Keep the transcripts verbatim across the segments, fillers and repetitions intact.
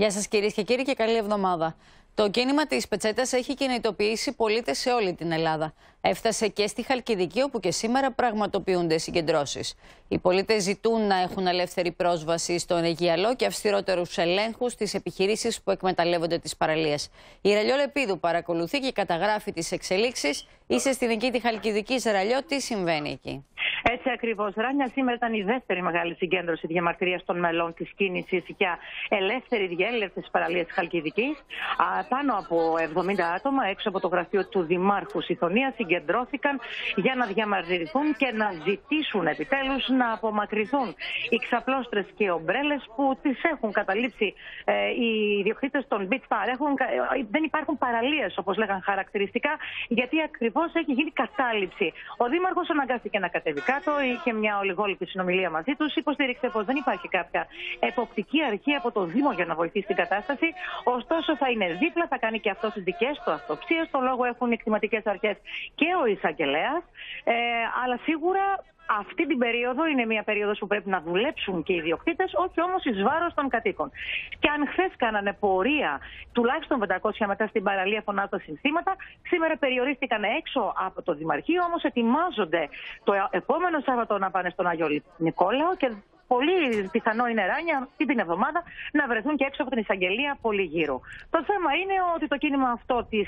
Γεια σας κυρίες και κύριοι και καλή εβδομάδα. Το κίνημα της πετσέτας έχει κινητοποιήσει πολίτες σε όλη την Ελλάδα. Έφτασε και στη Χαλκιδική, όπου και σήμερα πραγματοποιούνται συγκεντρώσεις. Οι πολίτες ζητούν να έχουν ελεύθερη πρόσβαση στον Αιγιαλό και αυστηρότερους ελέγχους στις επιχειρήσεις που εκμεταλλεύονται τις παραλίες. Η Ραλλιώ Λεπίδου παρακολουθεί και καταγράφει τις εξελίξεις. Είσαι στην εκεί τη Χαλκιδικής, Ραλλιώ, τι συμβαίνει εκεί? Έτσι ακριβώς, Ράνια, σήμερα ήταν η δεύτερη μεγάλη συγκέντρωση διαμαρτυρίας των μελών της κίνησης για ελεύθερη διέλευση της παραλίας της Χαλκιδικής. Πάνω από εβδομήντα άτομα έξω από το γραφείο του Δημάρχου Σιθωνία συγκεντρώθηκαν για να διαμαρτυρηθούν και να ζητήσουν επιτέλους να απομακρυνθούν οι ξαπλώστρες και οι ομπρέλες που τις έχουν καταλήψει ε, οι διοκτήτες των beach bar. Έχουν, ε, δεν υπάρχουν παραλίες, όπως λέγαν χαρακτηριστικά, γιατί ακριβώς έχει γίνει κατάληψη. Ο Δήμαρχος αναγκάστηκε να κατεβεί κάτω, είχε μια ολιγόλυπη συνομιλία μαζί τους. Υποστήριξε πως δεν υπάρχει κάποια εποπτική αρχή από το Δήμο για να βοηθήσει την κατάσταση. Ωστόσο, θα είναι δίπλα, θα κάνει και αυτό τις δικές του αυτοψίες. Το λόγο έχουν οι εκτιματικές αρχές και ο εισαγγελέας, ε, αλλά σίγουρα αυτή την περίοδο είναι μια περίοδος που πρέπει να δουλέψουν και οι ιδιοκτήτες, όχι όμως εις βάρος των κατοίκων. Και αν χθες κάνανε πορεία τουλάχιστον πεντακόσια μετά στην παραλία φωνάζοντα συνθήματα, σήμερα περιορίστηκαν έξω από το Δημαρχείο, όμως ετοιμάζονται το επόμενο Σάββατο να πάνε στον Άγιο Νικόλαο και πολύ πιθανό είναι, Ράνια, αυτή την εβδομάδα να βρεθούν και έξω από την εισαγγελία πολύ γύρω. Το θέμα είναι ότι το κίνημα αυτό τη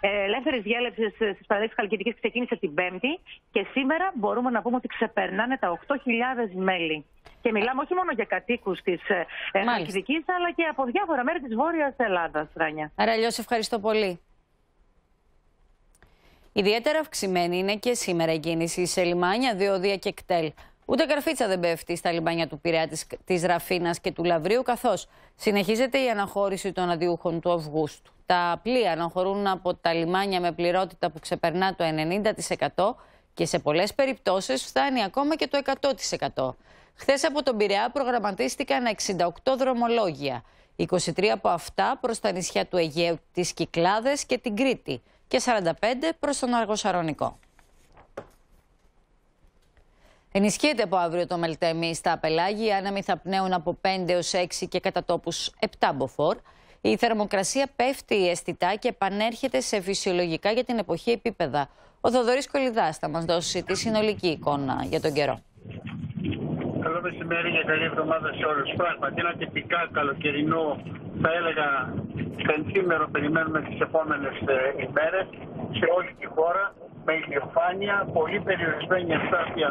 ελεύθερη διέλευση στι παραλίε τη Χαλκιδική ξεκίνησε την Πέμπτη και σήμερα μπορούμε να πούμε ότι ξεπερνάνε τα οκτώ χιλιάδες μέλη. Και μιλάμε όχι μόνο για κατοίκους τη Χαλκιδική, αλλά και από διάφορα μέρη τη Βόρειας Ελλάδας, Ράνια. Ραλλιώ, ευχαριστώ πολύ. Ιδιαίτερα αυξημένη είναι και σήμερα η κίνηση σε λιμάνια, διόδια και κτέλ. Ούτε καρφίτσα δεν πέφτει στα λιμάνια του Πειραιά, της Ραφίνας και του Λαβρίου, καθώς συνεχίζεται η αναχώρηση των αδειούχων του Αυγούστου. Τα πλοία αναχωρούν από τα λιμάνια με πληρότητα που ξεπερνά το ενενήντα τοις εκατό και σε πολλές περιπτώσεις φτάνει ακόμα και το εκατό τοις εκατό. Χθες από τον Πειραιά προγραμματίστηκαν εξήντα οκτώ δρομολόγια, είκοσι τρία από αυτά προς τα νησιά του Αιγαίου, τις Κυκλάδες και την Κρήτη και σαράντα πέντε προς τον Αργοσαρονικό. Ενισχύεται από αύριο το Μελτέμι στα Απελάγη. Οι άνεμοι θα πνέουν από πέντε έως έξι και κατά τόπους επτά μποφόρ. Η θερμοκρασία πέφτει αισθητά και επανέρχεται σε φυσιολογικά για την εποχή επίπεδα. Ο Θοδωρής Κολυδάς θα μας δώσει τη συνολική εικόνα για τον καιρό. Καλό μεσημέρι και καλή εβδομάδα σε όλους. Πράγματι, ένα τυπικά καλοκαιρινό, θα έλεγα, πενθήμερο περιμένουμε τις επόμενες ημέρες σε όλη τη χώρα, με ηλιοφάνεια, πολύ περιορισμένη αστάθεια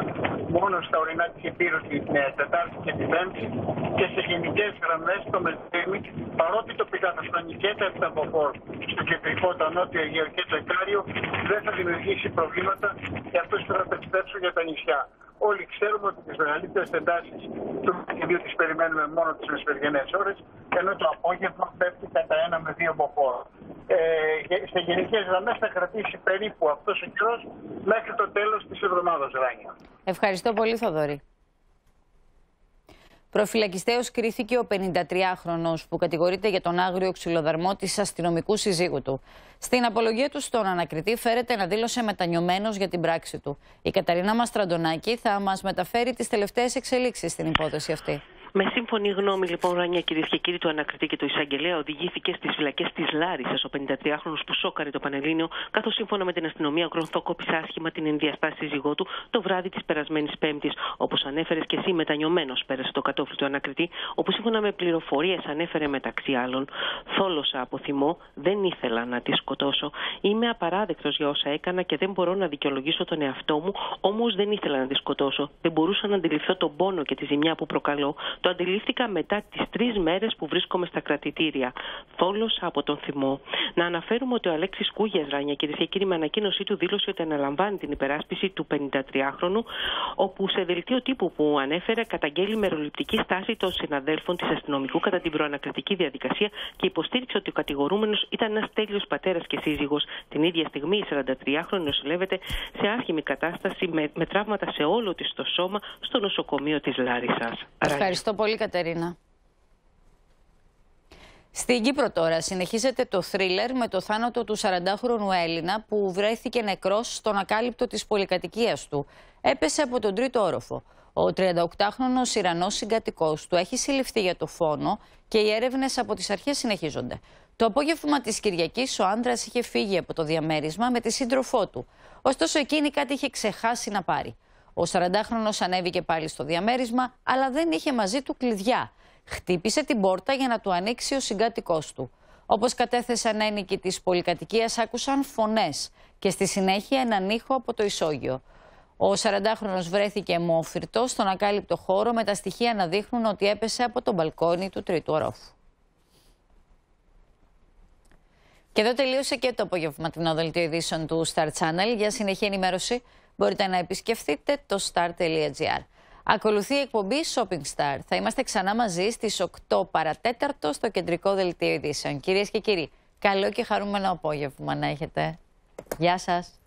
μόνο στα ορεινά της Επίρου την Τετάρτη και την Πέμπτη και σε γενικές γραμμές το Μελτέμι, παρότι τοπικά θα φτάνει και τα επτά μποφόρ στο κεντρικό, το νότιο Αιγαίο και το Ικάριο, δεν θα δημιουργήσει προβλήματα για αυτούς που θα ταξιδέψουν για τα νησιά. Όλοι ξέρουμε ότι τις μεγαλύτερες εντάσεις του Μελτεμίου τις περιμένουμε μόνο τις μεσημεριανές ώρες, ενώ το απόγευμα πέφτει κατά ένα με δύο μποφόρ. Ε, σε γενικές γραμμές θα κρατήσει περίπου αυτός ο καιρός μέχρι το τέλος της εβδομάδας, Ράνια. Ευχαριστώ πολύ, Θοδωρή. Προφυλακιστέως κρίθηκε ο πενηντατριάχρονος που κατηγορείται για τον άγριο ξυλοδαρμό της αστυνομικού συζύγου του. Στην απολογία του στον ανακριτή φέρεται να δήλωσε μετανιωμένος για την πράξη του. Η Κατερίνα Μαστραντονάκη θα μας μεταφέρει τις τελευταίες εξελίξεις στην υπόθεση αυτή. Με σύμφωνη γνώμη, λοιπόν, Ράνια, κυρίες και κύριοι, του ανακριτή και του εισαγγελέα, οδηγήθηκε στις φυλακές της Λάρισσας ο πενηντατριάχρονος που σόκαρε το Πανελλήνιο, καθώς σύμφωνα με την αστυνομία γρονθόκοπησε άσχημα την ενδιαστάση σύζυγό του το βράδυ της περασμένης Πέμπτης. Όπως ανέφερες και εσύ, μετανιωμένος πέρασε το κατόφλι του ανακριτή, όπου σύμφωνα με πληροφορίες ανέφερε μεταξύ άλλων: θόλωσα από θυμό, δεν ήθελα να τη σκοτώσω. Είμαι απαράδεκτος για όσα έκανα και δεν μπορώ να δικαιολογήσω τον εαυτό μου, όμως δεν ήθελα να τη σκοτώσω. Δεν μπορούσα να αντιληφθώ τον πόνο και τη ζημιά που προκαλώ. Το αντιλήφθηκα μετά τις τρεις μέρες που βρίσκομαι στα κρατητήρια. Θόλωσα από τον θυμό. Να αναφέρουμε ότι ο Αλέξης Κούγιας, Ράνια, κυρίες και κύριοι, με ανακοίνωσή του δήλωσε ότι αναλαμβάνει την υπεράσπιση του πενηντατριάχρονου, όπου σε δελτίο τύπου που ανέφερε καταγγέλει μεροληπτική στάση των συναδέλφων της αστυνομικού κατά την προανακριτική διαδικασία και υποστήριξε ότι ο κατηγορούμενος ήταν ένας τέλειος πατέρας και σύζυγος. Την ίδια στιγμή η σαραντατριάχρονη νοσηλεύεται σε άσχημη κατάσταση με, με τραύματα σε όλο της το σώμα στο νοσοκομείο της Λάρισσας. Ευχαριστώ πολύ, Κατερίνα. Στην Κύπρο τώρα συνεχίζεται το θρίλερ με το θάνατο του σαραντάχρονου Έλληνα που βρέθηκε νεκρός στον ακάλυπτο της πολυκατοικίας του. Έπεσε από τον τρίτο όροφο. Ο τριανταοκτάχρονος Ιρανός συγκατοικός του έχει συλληφθεί για το φόνο και οι έρευνες από τις αρχές συνεχίζονται. Το απόγευμα της Κυριακής ο άντρας είχε φύγει από το διαμέρισμα με τη σύντροφό του. Ωστόσο εκείνη κάτι είχε ξεχάσει να πάρει. Ο σαραντάχρονος ανέβηκε πάλι στο διαμέρισμα, αλλά δεν είχε μαζί του κλειδιά. Χτύπησε την πόρτα για να του ανοίξει ο συγκάτοικός του. Όπως κατέθεσαν ένοικοι της πολυκατοικίας, άκουσαν φωνές και στη συνέχεια έναν ήχο από το ισόγειο. Ο σαραντάχρονος βρέθηκε αιμόφυρτος στον ακάλυπτο χώρο, με τα στοιχεία να δείχνουν ότι έπεσε από τον μπαλκόνι του τρίτου ορόφου. Και εδώ τελείωσε και το απογευματινό δελτίο ειδήσεων του Star Channel. Για συνεχή ενημέρωση μπορείτε να επισκεφτείτε το star τελεία gr. Ακολουθεί η εκπομπή Shopping Star. Θα είμαστε ξανά μαζί στις οκτώ παρά τέταρτο στο κεντρικό δελτίο ειδήσεων. Κυρίες και κύριοι, καλό και χαρούμενο απόγευμα να έχετε. Γεια σας.